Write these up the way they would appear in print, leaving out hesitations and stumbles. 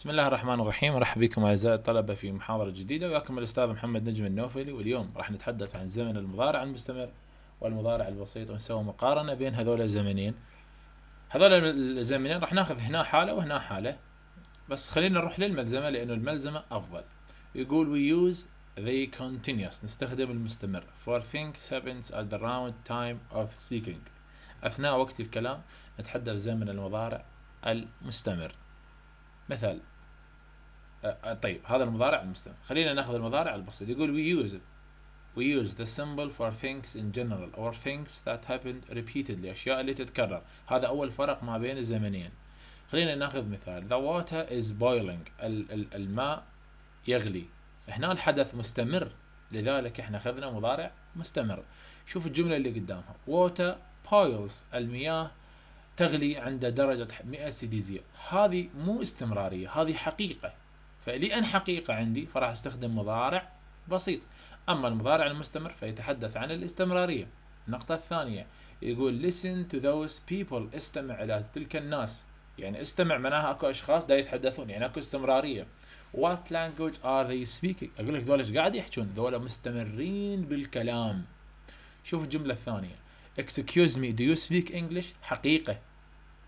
بسم الله الرحمن الرحيم. مرحبا بكم اعزائي الطلبه في محاضره جديده، وياكم الاستاذ محمد نجم النوفلي. واليوم راح نتحدث عن زمن المضارع المستمر والمضارع البسيط، ونسوي مقارنه بين هذول الزمنين. هذول الزمنين راح ناخذ هنا حاله وهنا حاله، بس خلينا نروح للملزمه لانه الملزمه افضل. يقول we use the continuous، نستخدم المستمر for things happens at the round time of speaking، اثناء وقت الكلام نتحدث زمن المضارع المستمر. مثال، طيب هذا المضارع المستمر، خلينا ناخذ المضارع البسيط. يقول we use the symbol for things in general or things that happened repeatedly، أشياء اللي تتكرر. هذا أول فرق ما بين الزمنين. خلينا ناخذ مثال، the water is boiling، الماء يغلي. هنا الحدث مستمر، لذلك احنا اخذنا مضارع مستمر. شوف الجملة اللي قدامها، water boils، المياه تغلي عند درجة 100 سديزية. هذه مو استمرارية، هذه حقيقة، فلأن حقيقة عندي فراح استخدم مضارع بسيط. أما المضارع المستمر فيتحدث عن الاستمرارية. النقطة الثانية، يقول listen to those people، استمع إلى تلك الناس، يعني استمع معناها أكو أشخاص دا يتحدثون، يعني أكو استمرارية. what language are they speaking، أقول لك ذول إيش قاعد يحجون، ذول مستمرين بالكلام. شوف الجملة الثانية، excuse me do you speak English، حقيقة،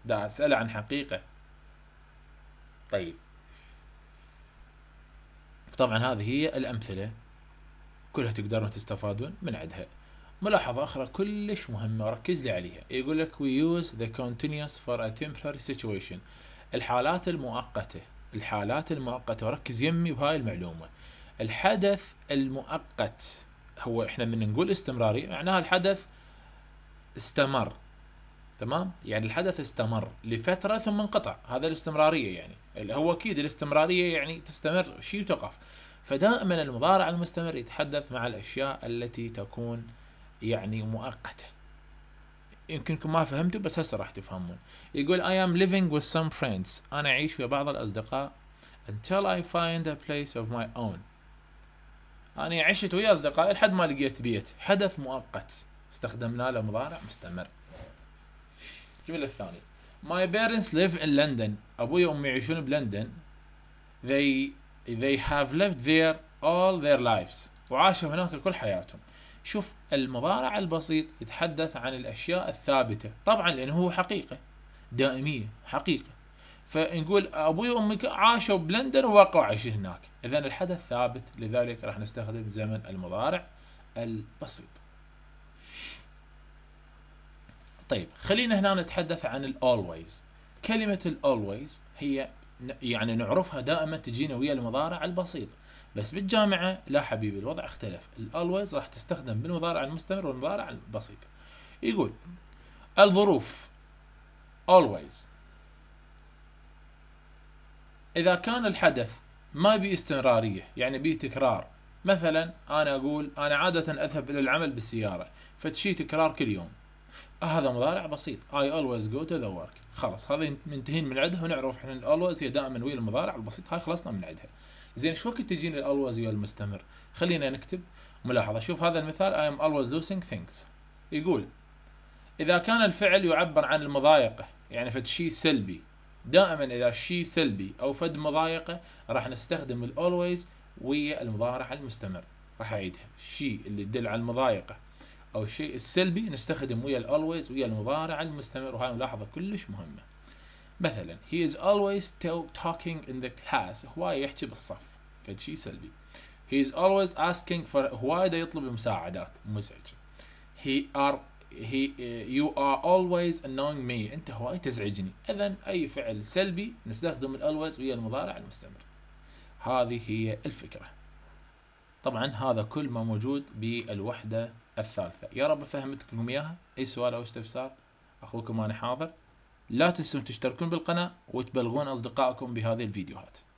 دا أسأله عن حقيقة. طيب طبعا هذه هي الأمثلة كلها، تقدرون تستفادون من عندها. ملاحظة أخرى كلش مهمة وركز لي عليها، يقول لك we use the continuous for a temporary situation، الحالات المؤقتة. الحالات المؤقتة، وركز يمي بهاي المعلومة، الحدث المؤقت هو احنا من نقول استمراري معناها الحدث استمر، تمام؟ يعني الحدث استمر لفترة ثم انقطع، هذا الاستمرارية. يعني اللي هو اكيد الاستمرارية يعني تستمر شيء وتقف، فدائما المضارع المستمر يتحدث مع الاشياء التي تكون يعني مؤقتة. يمكنكم ما فهمتوا بس هسه راح تفهمون. يقول I am living with some friends، انا اعيش ويا بعض الاصدقاء until I find a place of my own، انا عشت ويا اصدقائي لحد ما لقيت بيت. حدث مؤقت استخدمناه لمضارع مستمر. الجملة الثانية، My parents live in London، أبوي وأمي يعيشون بلندن. They have lived there all their lives، وعاشوا هناك كل حياتهم. شوف المضارع البسيط يتحدث عن الأشياء الثابتة، طبعا لأنه هو حقيقة دائمية، حقيقة، فنقول أبوي وأمي عاشوا بلندن وبقوا عايشين هناك، إذا الحدث ثابت، لذلك راح نستخدم زمن المضارع البسيط. طيب خلينا هنا نتحدث عن الأولويز. كلمة الأولويز هي يعني نعرفها دائما تجينا ويا المضارع البسيط، بس بالجامعة لا حبيبي الوضع اختلف. الأولويز راح تستخدم بالمضارع المستمر والمضارع البسيط. يقول الظروف always، إذا كان الحدث ما بي استمرارية يعني بي تكرار، مثلا أنا أقول أنا عادة أذهب إلى العمل بالسيارة، فتشي تكرار كل يوم، هذا مضارع بسيط I always go to the work. خلاص هذا منتهين من عندها، ونعرف احنا الألوز هي دائما ويا المضارع البسيط، هاي خلصنا من عندها. زين شو وقت تجيني الألوز ويا المستمر؟ خلينا نكتب ملاحظة. شوف هذا المثال I am always losing things، يقول إذا كان الفعل يعبر عن المضايقة، يعني فد شيء سلبي، دائما إذا شيء سلبي أو فد مضايقة راح نستخدم الألوز ويا المضارع المستمر. راح أعيدها، الشيء اللي يدل على المضايقة أو الشيء السلبي نستخدم ويا الألويز ويا المضارع المستمر، وهاي ملاحظة كلش مهمة. مثلا he is always talking in the class، هواي يحكي بالصف، فشي سلبي. he is always asking for، هواي دا يطلب مساعدات، مزعج. you are always annoying me، أنت هواي تزعجني. إذا أي فعل سلبي نستخدم الألويز ويا المضارع المستمر، هذه هي الفكرة. طبعا هذا كل ما موجود بالوحدة الثالثة. يا رب فهمتكم إياها. أي سؤال أو استفسار، أخوكم أنا حاضر. لا تنسون تشتركون بالقناة وتبلغون أصدقائكم بهذه الفيديوهات.